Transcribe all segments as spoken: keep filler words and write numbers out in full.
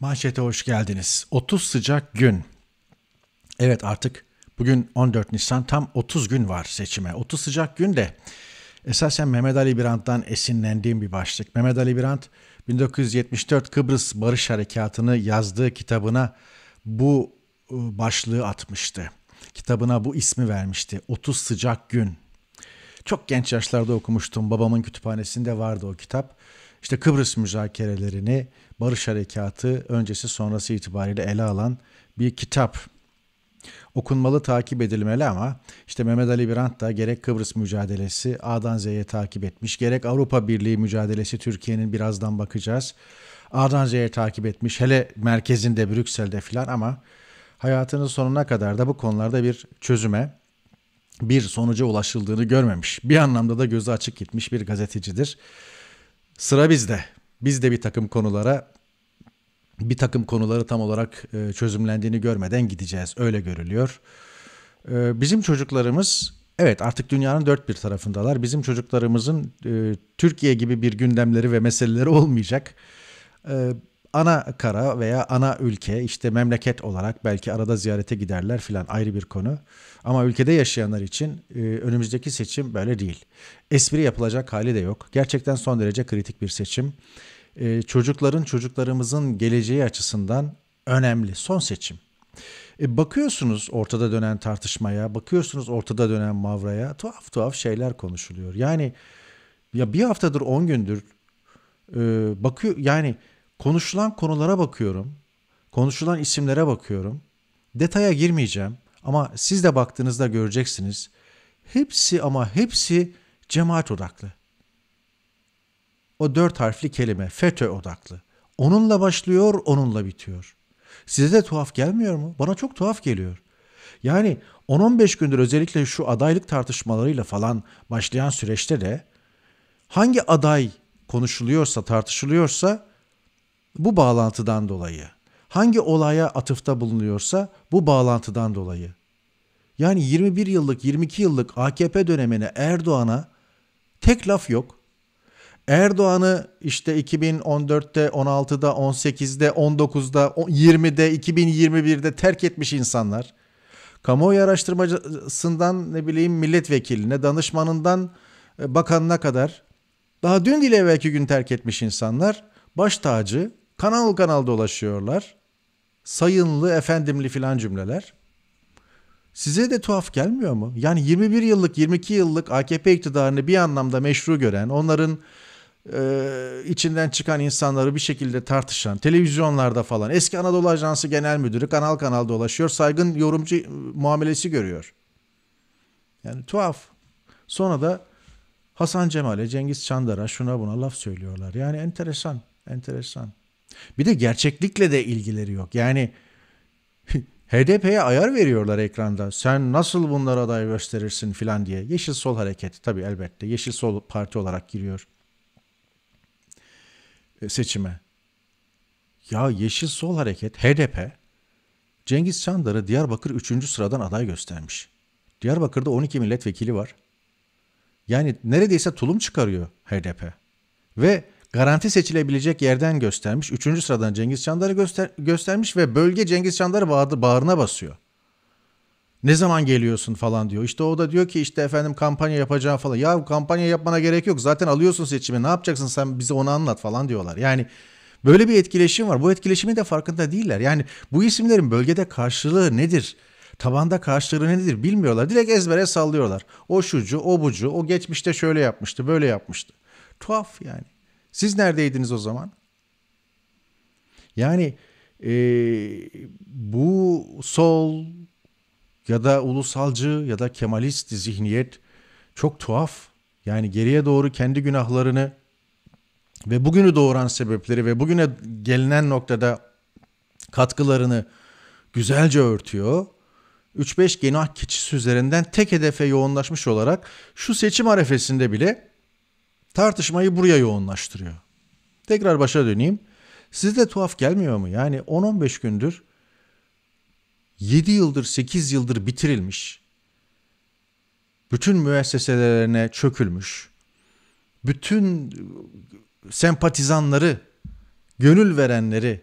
Manşete hoş geldiniz. otuz sıcak gün. Evet, artık bugün on dört Nisan, tam otuz gün var seçime. otuz sıcak gün de esasen Mehmet Ali Birand'dan esinlendiğim bir başlık. Mehmet Ali Birand bin dokuz yüz yetmiş dört Kıbrıs Barış Harekatı'nı yazdığı kitabına bu başlığı atmıştı. Kitabına bu ismi vermişti. otuz sıcak gün. Çok genç yaşlarda okumuştum. Babamın kütüphanesinde vardı o kitap. İşte Kıbrıs müzakerelerini, Barış Harekatı öncesi sonrası itibariyle ele alan bir kitap. Okunmalı, takip edilmeli ama işte Mehmet Ali Birand da gerek Kıbrıs mücadelesi A'dan Z'ye takip etmiş, gerek Avrupa Birliği mücadelesi, Türkiye'nin birazdan bakacağız, A'dan Z'ye takip etmiş, hele merkezinde Brüksel'de filan, ama hayatının sonuna kadar da bu konularda bir çözüme, bir sonuca ulaşıldığını görmemiş. Bir anlamda da gözü açık gitmiş bir gazetecidir. Sıra bizde. Biz de bir takım konulara, bir takım konuları tam olarak çözümlendiğini görmeden gideceğiz. Öyle görülüyor. Bizim çocuklarımız, evet, artık dünyanın dört bir tarafındalar. Bizim çocuklarımızın Türkiye gibi bir gündemleri ve meseleleri olmayacak. Ana kara veya ana ülke, işte memleket olarak belki arada ziyarete giderler filan, ayrı bir konu. Ama ülkede yaşayanlar için e, önümüzdeki seçim böyle değil. Espri yapılacak hali de yok. Gerçekten son derece kritik bir seçim. E, çocukların, çocuklarımızın geleceği açısından önemli. Son seçim. E, bakıyorsunuz ortada dönen tartışmaya, bakıyorsunuz ortada dönen mavraya, tuhaf tuhaf şeyler konuşuluyor. Yani ya bir haftadır, on gündür e, bakıyor yani... Konuşulan konulara bakıyorum, konuşulan isimlere bakıyorum, detaya girmeyeceğim ama siz de baktığınızda göreceksiniz. Hepsi ama hepsi cemaat odaklı. O dört harfli kelime FETÖ odaklı. Onunla başlıyor, onunla bitiyor. Size de tuhaf gelmiyor mu? Bana çok tuhaf geliyor. Yani on on beş gündür özellikle şu adaylık tartışmalarıyla falan başlayan süreçte de hangi aday konuşuluyorsa, tartışılıyorsa bu bağlantıdan dolayı, hangi olaya atıfta bulunuyorsa bu bağlantıdan dolayı. Yani yirmi bir yıllık, yirmi iki yıllık A K P dönemine, Erdoğan'a tek laf yok. Erdoğan'ı işte iki bin on dörtte, on altıda, on sekizde, on dokuzda, yirmide, iki bin yirmi birde terk etmiş insanlar. Kamuoyu araştırmacısından ne bileyim milletvekiline, danışmanından bakanına kadar daha dün değil evvelki gün terk etmiş insanlar baş tacı, kanal kanal dolaşıyorlar. Sayınlı, efendimli filan cümleler. Size de tuhaf gelmiyor mu? Yani yirmi bir yıllık, yirmi iki yıllık A K P iktidarını bir anlamda meşru gören, onların e, içinden çıkan insanları bir şekilde tartışan, televizyonlarda falan eski Anadolu Ajansı Genel Müdürü kanal kanal dolaşıyor, saygın yorumcu muamelesi görüyor. Yani tuhaf. Sonra da Hasan Cemal'e, Cengiz Çandar'a, şuna buna laf söylüyorlar. Yani enteresan. Enteresan. Bir de gerçeklikle de ilgileri yok. Yani H D P'ye ayar veriyorlar ekranda. Sen nasıl bunlara aday gösterirsin filan diye. Yeşil Sol hareketi tabii, elbette. Yeşil Sol Parti olarak giriyor seçime. Ya Yeşil Sol hareket, H D P, Cengiz Çandar'ı Diyarbakır üçüncü sıradan aday göstermiş. Diyarbakır'da on iki milletvekili var. Yani neredeyse tulum çıkarıyor H D P. Ve garanti seçilebilecek yerden göstermiş. Üçüncü sıradan Cengiz Çandar'ı göster göstermiş ve bölge Cengiz Çandar'ı bağrına basıyor. Ne zaman geliyorsun falan diyor. İşte o da diyor ki işte efendim kampanya yapacağım falan. Ya kampanya yapmana gerek yok. Zaten alıyorsun seçimi. Ne yapacaksın sen, bize onu anlat falan diyorlar. Yani böyle bir etkileşim var. Bu etkileşimin de farkında değiller. Yani bu isimlerin bölgede karşılığı nedir? Tabanda karşılığı nedir bilmiyorlar. Direkt ezbere sallıyorlar. O şucu, o bucu, o geçmişte şöyle yapmıştı, böyle yapmıştı. Tuhaf yani. Siz neredeydiniz o zaman? Yani e, bu sol ya da ulusalcı ya da Kemalist zihniyet çok tuhaf. Yani geriye doğru kendi günahlarını ve bugünü doğuran sebepleri ve bugüne gelinen noktada katkılarını güzelce örtüyor. üç beş günah keçisi üzerinden tek hedefe yoğunlaşmış olarak şu seçim arefesinde bile tartışmayı buraya yoğunlaştırıyor. Tekrar başa döneyim. Size de tuhaf gelmiyor mu? Yani on on beş gündür, yedi yıldır, sekiz yıldır bitirilmiş, bütün müesseselerine çökülmüş, bütün sempatizanları, gönül verenleri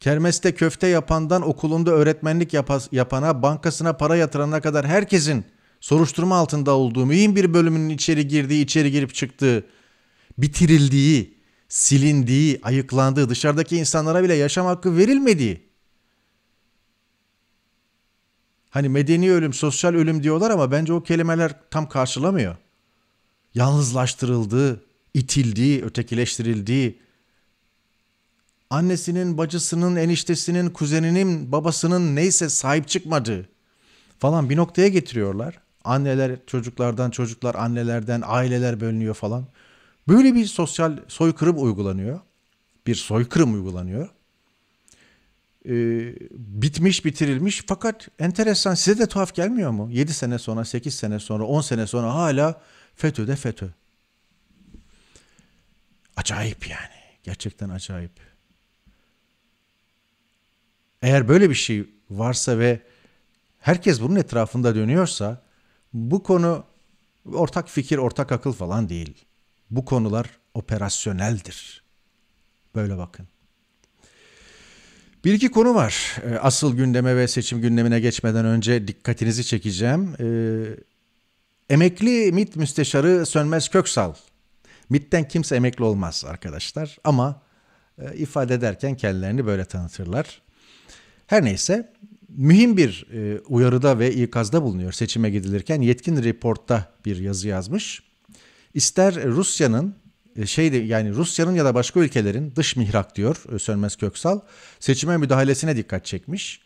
Kermeste köfte yapandan okulunda öğretmenlik yapana, bankasına para yatırana kadar herkesin soruşturma altında olduğu, mühim bir bölümünün içeri girdiği, içeri girip çıktığı, bitirildiği, silindiği, ayıklandığı, dışarıdaki insanlara bile yaşam hakkı verilmediği. Hani medeni ölüm, sosyal ölüm diyorlar ama bence o kelimeler tam karşılamıyor. Yalnızlaştırıldığı, itildiği, ötekileştirildiği, annesinin, bacısının, eniştesinin, kuzeninin, babasının neyse sahip çıkmadığı falan bir noktaya getiriyorlar. Anneler çocuklardan, çocuklar annelerden, aileler bölünüyor falan. Böyle bir sosyal soykırım uygulanıyor. Bir soykırım uygulanıyor. Ee, bitmiş, bitirilmiş, fakat enteresan, size de tuhaf gelmiyor mu? yedi sene sonra, sekiz sene sonra, on sene sonra hala FETÖ'de FETÖ. Acayip yani. Gerçekten acayip. Eğer böyle bir şey varsa ve herkes bunun etrafında dönüyorsa bu konu ortak fikir, ortak akıl falan değil. Bu konular operasyoneldir. Böyle bakın. Bir iki konu var. Asıl gündeme ve seçim gündemine geçmeden önce dikkatinizi çekeceğim. Ee, emekli MİT Müsteşarı Sönmez Köksal. MİT'ten kimse emekli olmaz arkadaşlar ama e, ifade ederken kendilerini böyle tanıtırlar. Her neyse, mühim bir e, uyarıda ve ikazda bulunuyor seçime gidilirken. Yetkin Report'ta bir yazı yazmış. İster Rusya'nın şeydi yani Rusya'nın ya da başka ülkelerin dış mihrak diyor Sönmez Köksal, seçime müdahalesine dikkat çekmiş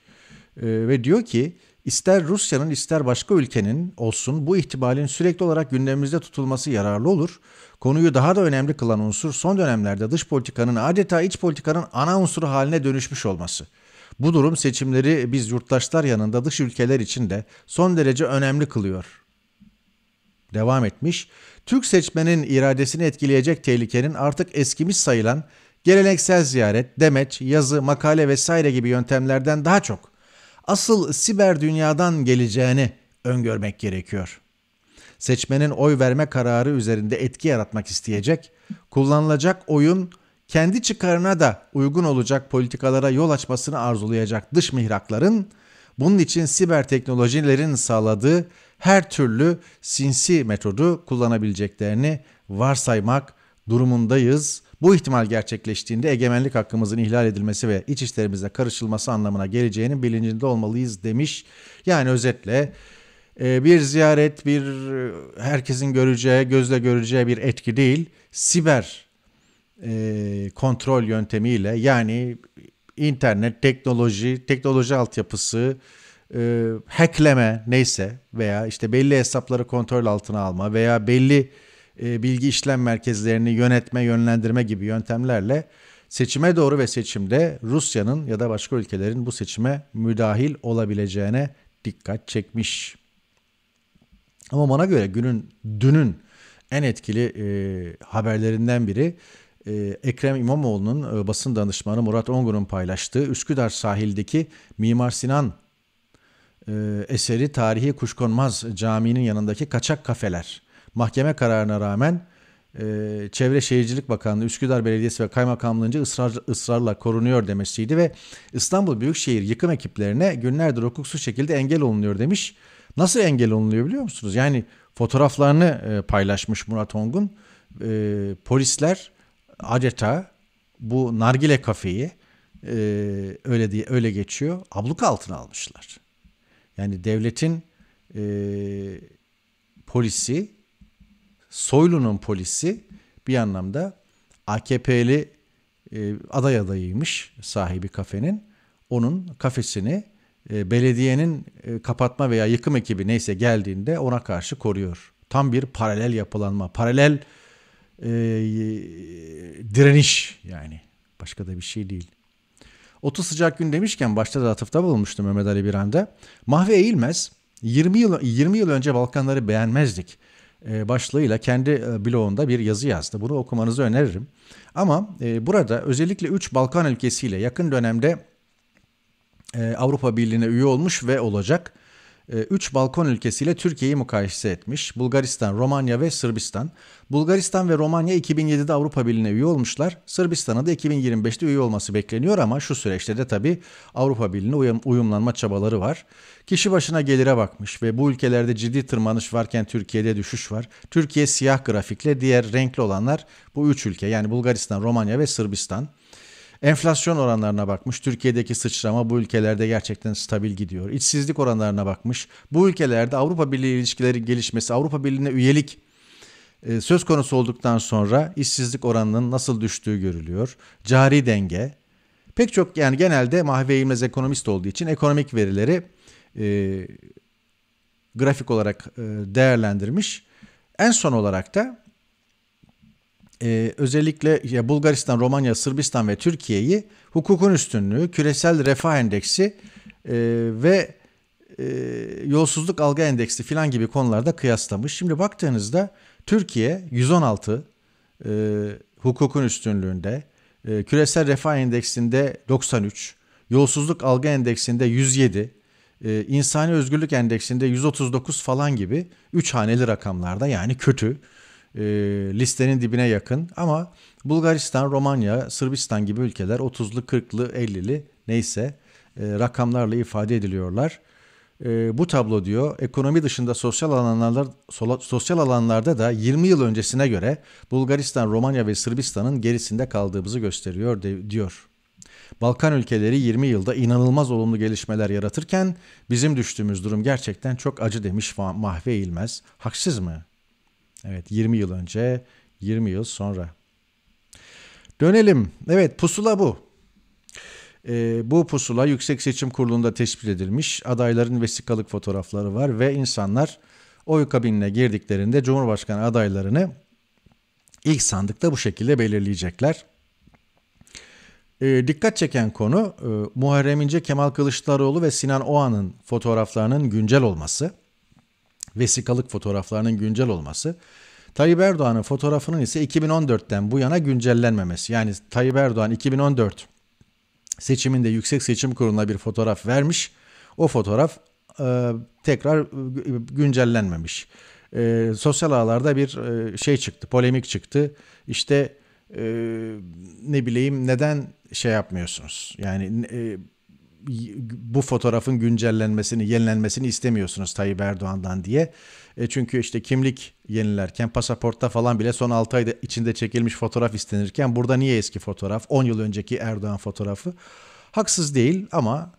e, ve diyor ki ister Rusya'nın ister başka ülkenin olsun bu ihtimalin sürekli olarak gündemimizde tutulması yararlı olur. Konuyu daha da önemli kılan unsur son dönemlerde dış politikanın adeta iç politikanın ana unsuru haline dönüşmüş olması. Bu durum seçimleri biz yurttaşlar yanında dış ülkeler için de son derece önemli kılıyor. Devam etmiş. Türk seçmenin iradesini etkileyecek tehlikenin artık eskimiş sayılan geleneksel ziyaret, demeç, yazı, makale vesaire gibi yöntemlerden daha çok asıl siber dünyadan geleceğini öngörmek gerekiyor. Seçmenin oy verme kararı üzerinde etki yaratmak isteyecek, kullanılacak oyun kendi çıkarına da uygun olacak politikalara yol açmasını arzulayacak dış mihrakların, bunun için siber teknolojilerin sağladığı her türlü sinsi metodu kullanabileceklerini varsaymak durumundayız. Bu ihtimal gerçekleştiğinde egemenlik hakkımızın ihlal edilmesi ve iç işlerimize karışılması anlamına geleceğinin bilincinde olmalıyız demiş. Yani özetle bir ziyaret, bir herkesin göreceği, gözle göreceği bir etki değil, siber kontrol yöntemiyle, yani internet, teknoloji, teknoloji altyapısı, e, hackleme neyse veya işte belli hesapları kontrol altına alma veya belli e, bilgi işlem merkezlerini yönetme, yönlendirme gibi yöntemlerle seçime doğru ve seçimde Rusya'nın ya da başka ülkelerin bu seçime müdahil olabileceğine dikkat çekmiş. Ama bana göre günün, dünün en etkili e, haberlerinden biri Ekrem İmamoğlu'nun basın danışmanı Murat Ongun'un paylaştığı Üsküdar sahildeki Mimar Sinan eseri tarihi kuşkonmaz caminin yanındaki kaçak kafeler. Mahkeme kararına rağmen Çevre Şehircilik Bakanlığı, Üsküdar Belediyesi ve Kaymakamlığı'nca ısrar, ısrarla korunuyor demesiydi ve İstanbul Büyükşehir yıkım ekiplerine günlerdir hukuksuz şekilde engel olunuyor demiş. Nasıl engel olunuyor biliyor musunuz? Yani fotoğraflarını paylaşmış Murat Ongun. Polisler adeta bu nargile kafeyi e, öyle diye öyle geçiyor, abluka altına almışlar. Yani devletin e, polisi, Soylu'nun polisi bir anlamda A K P'li e, aday adayıymış sahibi kafenin. Onun kafesini e, belediyenin e, kapatma veya yıkım ekibi neyse geldiğinde ona karşı koruyor. Tam bir paralel yapılanma, paralel Ee, direniş yani. Başka da bir şey değil. otuz sıcak gün demişken başta da atıfta bulunmuştu Mehmet Ali Birand'a. Mahfi Eğilmez yirmi yıl, yirmi yıl önce Balkanları beğenmezdik ee, başlığıyla kendi blogunda bir yazı yazdı. Bunu okumanızı öneririm. Ama e, burada özellikle üç Balkan ülkesiyle yakın dönemde e, Avrupa Birliği'ne üye olmuş ve olacak üç Balkan ülkesiyle Türkiye'yi mukayese etmiş. Bulgaristan, Romanya ve Sırbistan. Bulgaristan ve Romanya iki bin yedide Avrupa Birliği'ne üye olmuşlar. Sırbistan'a da iki bin yirmi beşte üye olması bekleniyor ama şu süreçte de tabii Avrupa Birliği'ne uyum, uyumlanma çabaları var. Kişi başına gelire bakmış ve bu ülkelerde ciddi tırmanış varken Türkiye'de düşüş var. Türkiye siyah grafikle, diğer renkli olanlar bu üç ülke, yani Bulgaristan, Romanya ve Sırbistan. Enflasyon oranlarına bakmış. Türkiye'deki sıçrama bu ülkelerde gerçekten stabil gidiyor. İşsizlik oranlarına bakmış. Bu ülkelerde Avrupa Birliği ilişkileri gelişmesi, Avrupa Birliği'ne üyelik söz konusu olduktan sonra işsizlik oranının nasıl düştüğü görülüyor. Cari denge. Pek çok, yani genelde Mahfi Eğilmez ekonomist olduğu için ekonomik verileri e, grafik olarak e, değerlendirmiş. En son olarak da Ee, özellikle ya Bulgaristan, Romanya, Sırbistan ve Türkiye'yi hukukun üstünlüğü, küresel refah endeksi e, ve e, yolsuzluk algı endeksi filan gibi konularda kıyaslamış. Şimdi baktığınızda Türkiye yüz on altı e, hukukun üstünlüğünde, e, küresel refah endeksinde doksan üç, yolsuzluk algı endeksinde yüz yedi, e, insani özgürlük endeksinde yüz otuz dokuz falan gibi üç haneli rakamlarda, yani kötü. Listenin dibine yakın, ama Bulgaristan, Romanya, Sırbistan gibi ülkeler otuzlu, kırklı, ellili neyse rakamlarla ifade ediliyorlar. Bu tablo diyor, ekonomi dışında sosyal alanlar, sosyal alanlarda da yirmi yıl öncesine göre Bulgaristan, Romanya ve Sırbistan'ın gerisinde kaldığımızı gösteriyor diyor. Balkan ülkeleri yirmi yılda inanılmaz olumlu gelişmeler yaratırken bizim düştüğümüz durum gerçekten çok acı demiş Mahfi Eğilmez. Haksız mı? Evet, yirmi yıl önce, yirmi yıl sonra. Dönelim. Evet, pusula bu. E, bu pusula Yüksek Seçim Kurulu'nda tespit edilmiş. Adayların vesikalık fotoğrafları var ve insanlar oy kabinine girdiklerinde Cumhurbaşkanı adaylarını ilk sandıkta bu şekilde belirleyecekler. E, dikkat çeken konu e, Muharrem İnce, Kemal Kılıçdaroğlu ve Sinan Oğan'ın fotoğraflarının güncel olması. Vesikalık fotoğraflarının güncel olması. Tayyip Erdoğan'ın fotoğrafının ise iki bin on dörtten bu yana güncellenmemesi. Yani Tayyip Erdoğan iki bin on dört seçiminde Yüksek Seçim Kurulu'na bir fotoğraf vermiş. O fotoğraf e, tekrar güncellenmemiş. E, sosyal ağlarda bir e, şey çıktı, polemik çıktı. İşte e, ne bileyim, neden şey yapmıyorsunuz? Yani... E, bu fotoğrafın güncellenmesini, yenilenmesini istemiyorsunuz Tayyip Erdoğan'dan diye. E çünkü işte kimlik yenilerken, pasaportta falan bile son altı ay içinde çekilmiş fotoğraf istenirken, burada niye eski fotoğraf, on yıl önceki Erdoğan fotoğrafı? Haksız değil ama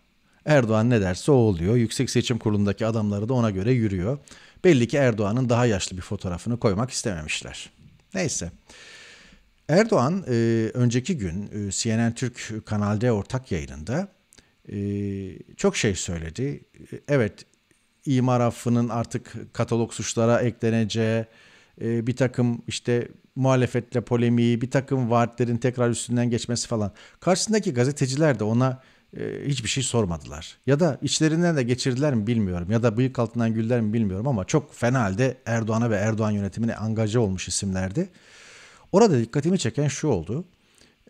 Erdoğan ne derse o oluyor. Yüksek Seçim Kurulu'ndaki adamları da ona göre yürüyor. Belli ki Erdoğan'ın daha yaşlı bir fotoğrafını koymak istememişler. Neyse. Erdoğan e, önceki gün e, C N N Türk Kanal D ortak yayınında Ee, çok şey söyledi. Evet, imar affının artık katalog suçlara ekleneceği, e, bir takım işte muhalefetle polemiği, bir takım vaatlerin tekrar üstünden geçmesi falan. Karşısındaki gazeteciler de ona e, hiçbir şey sormadılar. Ya da içlerinden de geçirdiler mi bilmiyorum, ya da bıyık altından güldüler mi bilmiyorum, ama çok fena halde Erdoğan'a ve Erdoğan yönetimine angaje olmuş isimlerdi. Orada dikkatimi çeken şu oldu.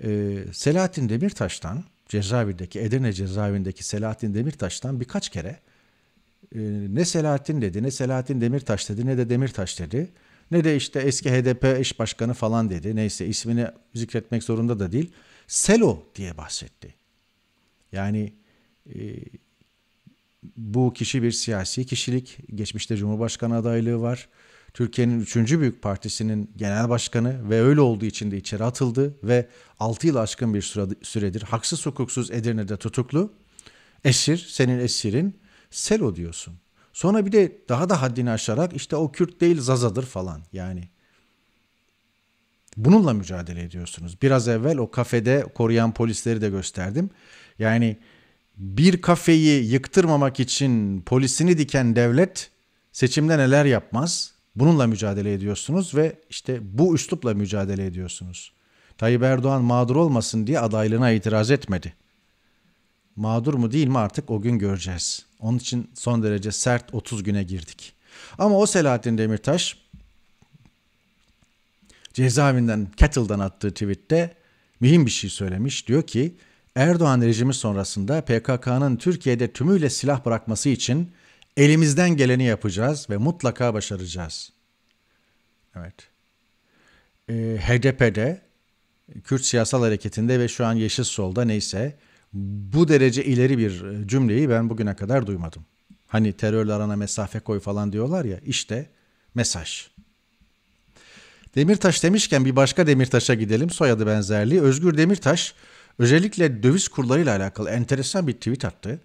Ee, Selahattin Demirtaş'tan, cezaevindeki, Edirne cezaevindeki Selahattin Demirtaş'tan birkaç kere e, ne Selahattin dedi, ne Selahattin Demirtaş dedi, ne de Demirtaş dedi, ne de işte eski H D P eş başkanı falan dedi. Neyse, ismini zikretmek zorunda da değil. Selo diye bahsetti. Yani e, bu kişi bir siyasi kişilik. Geçmişte Cumhurbaşkanı adaylığı var. Türkiye'nin üçüncü büyük partisinin genel başkanı ve öyle olduğu için de içeri atıldı ve altı yıl aşkın bir süredir haksız hukuksuz Edirne'de tutuklu. Esir, senin esirin, Selo diyorsun. Sonra bir de daha da haddini aşarak işte o Kürt değil Zazadır falan, yani. Bununla mücadele ediyorsunuz. Biraz evvel o kafede koruyan polisleri de gösterdim. Yani bir kafeyi yıktırmamak için polisini diken devlet seçimde neler yapmaz? Bununla mücadele ediyorsunuz ve işte bu üslupla mücadele ediyorsunuz. Tayyip Erdoğan mağdur olmasın diye adaylığına itiraz etmedi. Mağdur mu değil mi artık o gün göreceğiz. Onun için son derece sert otuz güne girdik. Ama o Selahattin Demirtaş cezaevinden, Kettle'dan attığı tweette mühim bir şey söylemiş. Diyor ki, Erdoğan rejimi sonrasında P K K'nın Türkiye'de tümüyle silah bırakması için Elimizden geleni yapacağız ve mutlaka başaracağız. Evet. E, H D P'de, Kürt Siyasal Hareketi'nde ve şu an Yeşil Sol'da neyse bu derece ileri bir cümleyi ben bugüne kadar duymadım. Hani terörle arana mesafe koy falan diyorlar ya, işte mesaj. Demirtaş demişken bir başka Demirtaş'a gidelim, soyadı benzerliği. Özgür Demirtaş özellikle döviz kurlarıyla alakalı enteresan bir tweet attı.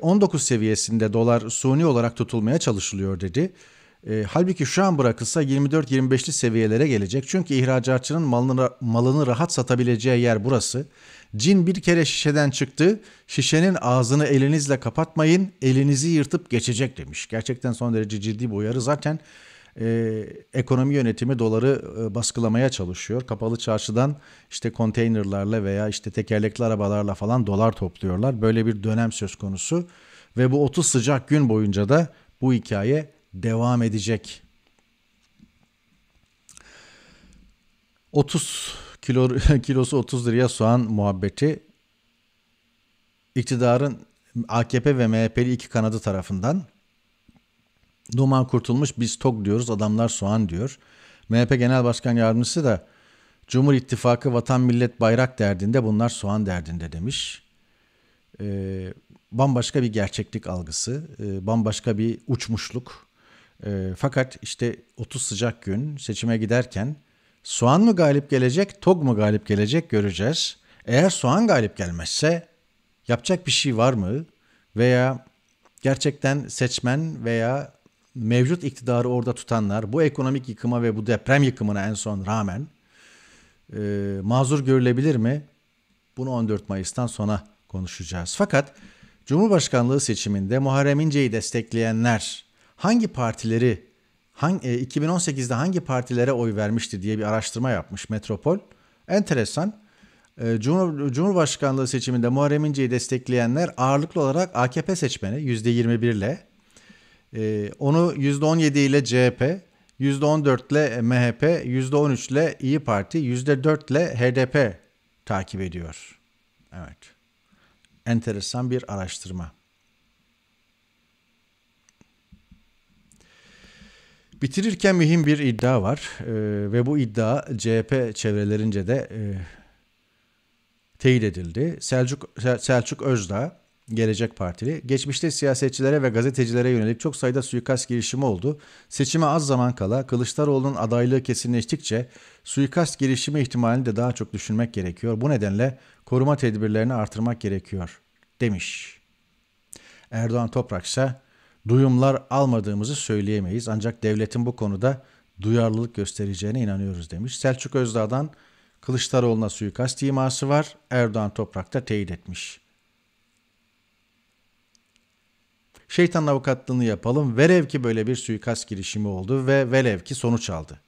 on dokuz seviyesinde dolar suni olarak tutulmaya çalışılıyor dedi. Halbuki şu an bırakılsa yirmi dört yirmi beşli seviyelere gelecek. Çünkü ihracatçının malını, malını rahat satabileceği yer burası. Cin bir kere şişeden çıktı. Şişenin ağzını elinizle kapatmayın. Elinizi yırtıp geçecek demiş. Gerçekten son derece ciddi bir uyarı. Zaten e, ekonomi yönetimi doları e, baskılamaya çalışıyor. Kapalı çarşıdan işte konteynerlarla veya işte tekerlekli arabalarla falan dolar topluyorlar. Böyle bir dönem söz konusu. Ve bu otuz sıcak gün boyunca da bu hikaye devam edecek. otuz kilo, kilosu otuz liraya soğan muhabbeti iktidarın A K P ve M H P'li iki kanadı tarafından. Numan Kurtulmuş biz tok diyoruz, adamlar soğan diyor. M H P Genel Başkan Yardımcısı da Cumhur İttifakı vatan millet bayrak derdinde, bunlar soğan derdinde demiş. Ee, bambaşka bir gerçeklik algısı, e, bambaşka bir uçmuşluk. E, fakat işte otuz sıcak gün seçime giderken soğan mı galip gelecek, tog mu galip gelecek göreceğiz. Eğer soğan galip gelmezse yapacak bir şey var mı? Veya gerçekten seçmen veya mevcut iktidarı orada tutanlar bu ekonomik yıkıma ve bu deprem yıkımına en son rağmen e, mazur görülebilir mi? Bunu on dört Mayıs'tan sonra konuşacağız. Fakat Cumhurbaşkanlığı seçiminde Muharrem İnce'yi destekleyenler hangi partileri, hangi, iki bin on sekizde hangi partilere oy vermişti diye bir araştırma yapmış Metropol. Enteresan. Cumhur, Cumhurbaşkanlığı seçiminde Muharrem İnce'yi destekleyenler ağırlıklı olarak A K P seçmeni yüzde yirmi bir ile, onu yüzde on yedi ile C H P, yüzde on dört ile M H P, yüzde on üç ile İYİ Parti, yüzde dört ile H D P takip ediyor. Evet. Enteresan bir araştırma. Bitirirken mühim bir iddia var ee, ve bu iddia C H P çevrelerince de e, teyit edildi. Selçuk, Selçuk Özdağ, Gelecek Partili, geçmişte siyasetçilere ve gazetecilere yönelik çok sayıda suikast girişimi oldu. Seçime az zaman kala Kılıçdaroğlu'nun adaylığı kesinleştikçe suikast girişimi ihtimalini de daha çok düşünmek gerekiyor. Bu nedenle koruma tedbirlerini artırmak gerekiyor demiş. Erdoğan Toprak ise duyumlar almadığımızı söyleyemeyiz ancak devletin bu konuda duyarlılık göstereceğine inanıyoruz demiş. Selçuk Özdağ'dan Kılıçdaroğlu'na suikast iması var. Erdoğan Toprak da teyit etmiş. Şeytan avukatlığını yapalım. Velev ki böyle bir suikast girişimi oldu ve velev ki sonuç aldı.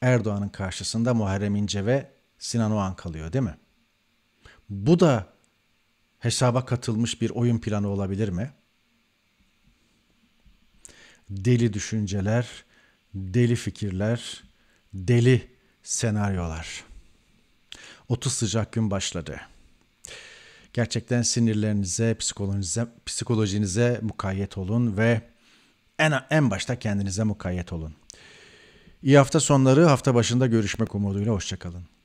Erdoğan'ın karşısında Muharrem İnce ve Sinan Oğan kalıyor değil mi? Bu da hesaba katılmış bir oyun planı olabilir mi? Deli düşünceler, deli fikirler, deli senaryolar. otuz sıcak gün başladı. Gerçekten sinirlerinize, psikolojinize, psikolojinize mukayyet olun ve en, en başta kendinize mukayyet olun. İyi hafta sonları, hafta başında görüşmek umuduyla hoşça kalın.